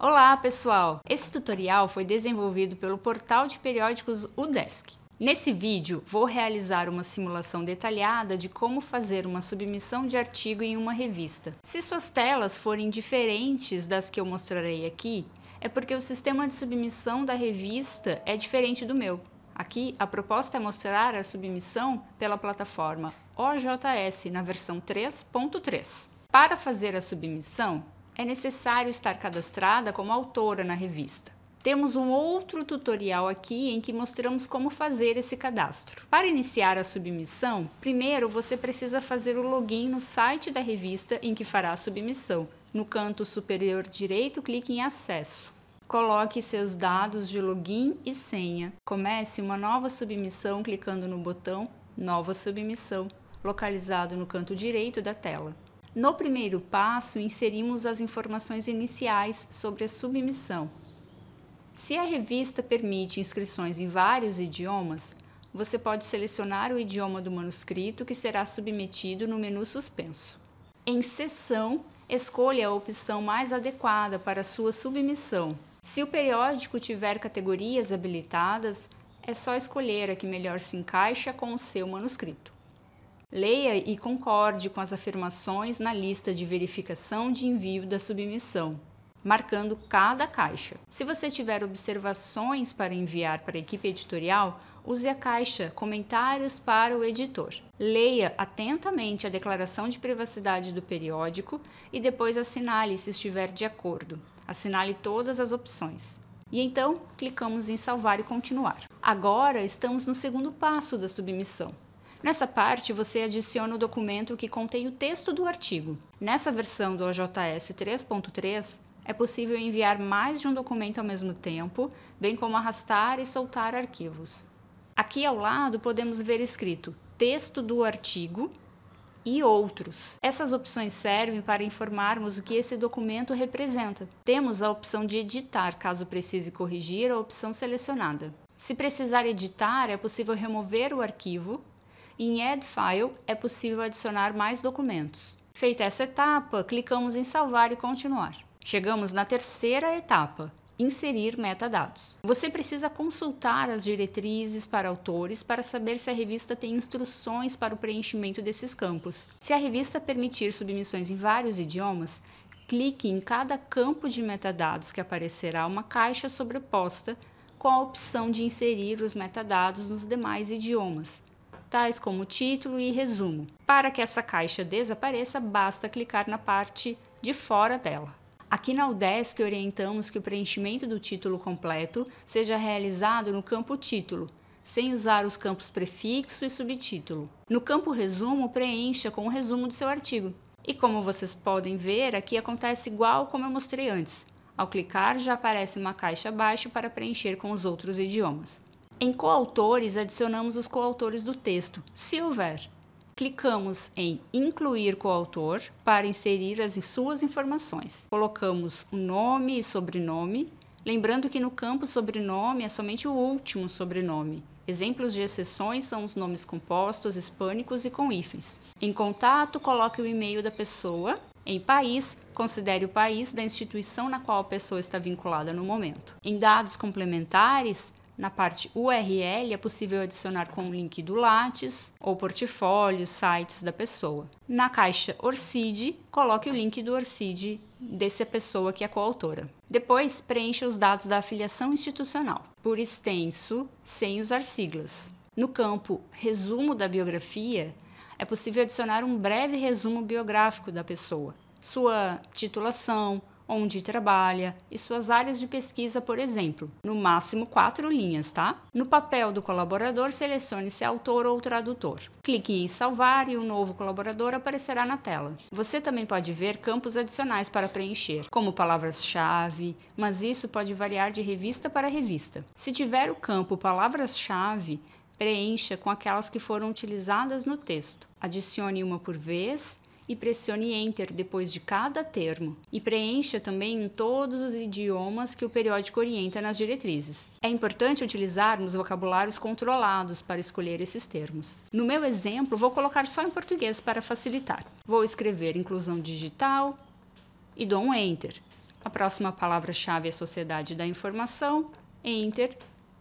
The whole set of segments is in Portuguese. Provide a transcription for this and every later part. Olá pessoal! Esse tutorial foi desenvolvido pelo portal de periódicos Udesc. Nesse vídeo vou realizar uma simulação detalhada de como fazer uma submissão de artigo em uma revista. Se suas telas forem diferentes das que eu mostrarei aqui, é porque o sistema de submissão da revista é diferente do meu. Aqui a proposta é mostrar a submissão pela plataforma OJS na versão 3.3. Para fazer a submissão, é necessário estar cadastrada como autora na revista. Temos um outro tutorial aqui em que mostramos como fazer esse cadastro. Para iniciar a submissão, primeiro você precisa fazer o login no site da revista em que fará a submissão. No canto superior direito, clique em Acesso. Coloque seus dados de login e senha. Comece uma nova submissão clicando no botão Nova Submissão, localizado no canto direito da tela. No primeiro passo, inserimos as informações iniciais sobre a submissão. Se a revista permite inscrições em vários idiomas, você pode selecionar o idioma do manuscrito que será submetido no menu suspenso. Em seção, escolha a opção mais adequada para a sua submissão. Se o periódico tiver categorias habilitadas, é só escolher a que melhor se encaixa com o seu manuscrito. Leia e concorde com as afirmações na lista de verificação de envio da submissão, marcando cada caixa. Se você tiver observações para enviar para a equipe editorial, use a caixa Comentários para o Editor. Leia atentamente a declaração de privacidade do periódico e depois assinale se estiver de acordo. Assinale todas as opções. E então, clicamos em Salvar e Continuar. Agora estamos no segundo passo da submissão. Nessa parte, você adiciona o documento que contém o texto do artigo. Nessa versão do OJS 3.3, é possível enviar mais de um documento ao mesmo tempo, bem como arrastar e soltar arquivos. Aqui ao lado, podemos ver escrito Texto do artigo e outros. Essas opções servem para informarmos o que esse documento representa. Temos a opção de editar, caso precise corrigir a opção selecionada. Se precisar editar, é possível remover o arquivo. Em Add File, é possível adicionar mais documentos. Feita essa etapa, clicamos em Salvar e Continuar. Chegamos na terceira etapa, Inserir metadados. Você precisa consultar as diretrizes para autores para saber se a revista tem instruções para o preenchimento desses campos. Se a revista permitir submissões em vários idiomas, clique em cada campo de metadados que aparecerá uma caixa sobreposta com a opção de inserir os metadados nos demais idiomas, tais como título e resumo. Para que essa caixa desapareça, basta clicar na parte de fora dela. Aqui na Udesc orientamos que o preenchimento do título completo seja realizado no campo título, sem usar os campos prefixo e subtítulo. No campo resumo, preencha com o resumo do seu artigo. E como vocês podem ver, aqui acontece igual como eu mostrei antes. Ao clicar, já aparece uma caixa abaixo para preencher com os outros idiomas. Em coautores, adicionamos os coautores do texto, se houver. Clicamos em Incluir coautor para inserir as suas informações. Colocamos o nome e sobrenome, lembrando que no campo sobrenome é somente o último sobrenome. Exemplos de exceções são os nomes compostos, hispânicos e com hífens. Em contato, coloque o e-mail da pessoa. Em país, considere o país da instituição na qual a pessoa está vinculada no momento. Em dados complementares, na parte URL, é possível adicionar com o link do Lattes ou portfólios, sites da pessoa. Na caixa ORCID, coloque o link do ORCID dessa pessoa que é coautora. Depois, preencha os dados da afiliação institucional, por extenso, sem usar siglas. No campo Resumo da biografia, é possível adicionar um breve resumo biográfico da pessoa, sua titulação, onde trabalha e suas áreas de pesquisa, por exemplo. No máximo 4 linhas, tá? No papel do colaborador, selecione se é autor ou tradutor. Clique em Salvar e o novo colaborador aparecerá na tela. Você também pode ver campos adicionais para preencher, como palavras-chave, mas isso pode variar de revista para revista. Se tiver o campo Palavras-chave, preencha com aquelas que foram utilizadas no texto. Adicione uma por vez e pressione Enter depois de cada termo. E preencha também em todos os idiomas que o periódico orienta nas diretrizes. É importante utilizarmos vocabulários controlados para escolher esses termos. No meu exemplo, vou colocar só em português para facilitar. Vou escrever inclusão digital e dou um Enter. A próxima palavra-chave é Sociedade da Informação, Enter.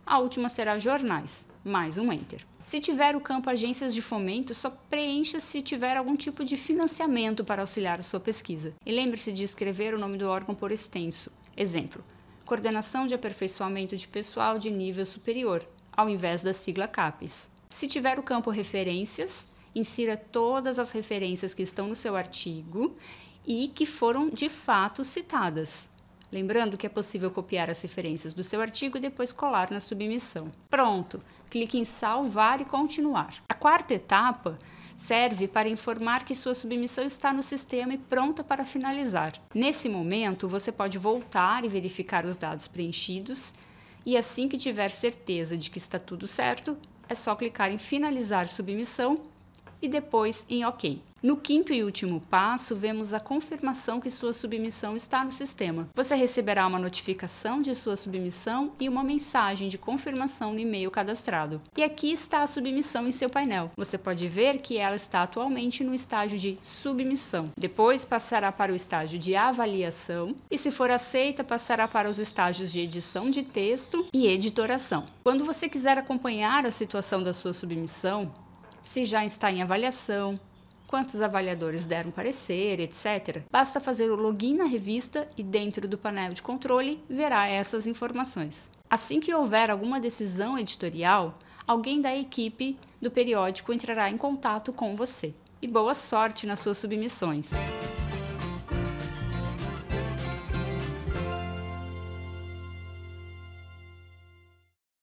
A última será Jornais, mais um Enter. Se tiver o campo Agências de Fomento, só preencha se tiver algum tipo de financiamento para auxiliar a sua pesquisa. E lembre-se de escrever o nome do órgão por extenso. Exemplo, Coordenação de Aperfeiçoamento de Pessoal de Nível Superior, ao invés da sigla CAPES. Se tiver o campo Referências, insira todas as referências que estão no seu artigo e que foram de fato citadas. Lembrando que é possível copiar as referências do seu artigo e depois colar na submissão. Pronto! Clique em salvar e continuar. A quarta etapa serve para informar que sua submissão está no sistema e pronta para finalizar. Nesse momento, você pode voltar e verificar os dados preenchidos e assim que tiver certeza de que está tudo certo, é só clicar em finalizar submissão e depois em OK. No quinto e último passo, vemos a confirmação que sua submissão está no sistema. Você receberá uma notificação de sua submissão e uma mensagem de confirmação no e-mail cadastrado. E aqui está a submissão em seu painel. Você pode ver que ela está atualmente no estágio de submissão. Depois passará para o estágio de avaliação e, se for aceita, passará para os estágios de edição de texto e editoração. Quando você quiser acompanhar a situação da sua submissão, se já está em avaliação, quantos avaliadores deram parecer, etc. Basta fazer o login na revista e dentro do painel de controle verá essas informações. Assim que houver alguma decisão editorial, alguém da equipe do periódico entrará em contato com você. E boa sorte nas suas submissões!